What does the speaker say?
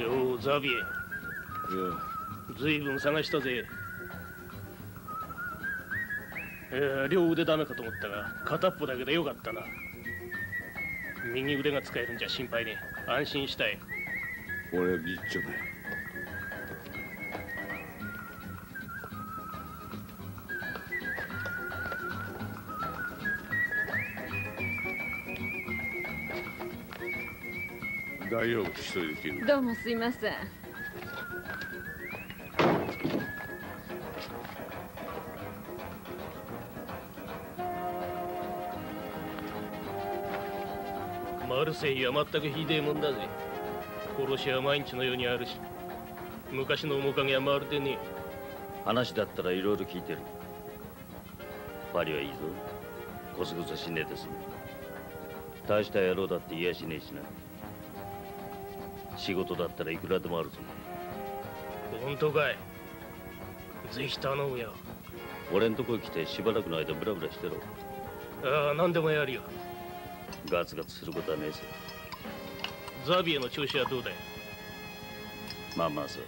ようザビエ。ずいぶん探したぜ。両腕ダメかと思ったが片っぽだけでよかったな。右腕が使えるんじゃ心配ね。安心したい。俺はビッチョだよ。大丈夫、一人で来る。どうもすいません。マルセイユは全くひでえもんだぜ。殺しは毎日のようにあるし、昔の面影はまるでねえ。話だったらいろいろ聞いてる。パリはいいぞ。こそこそしねえです。大した野郎だって言いやしねえしな。仕事だったらいくらでもあるぞ。本当かい？ぜひ頼むよ。俺んとこへ来てしばらくの間ブラブラしてろ。ああ、何でもやるよ。ガツガツすることはねえぞ。ザビエの調子はどうだい？まあまあさ。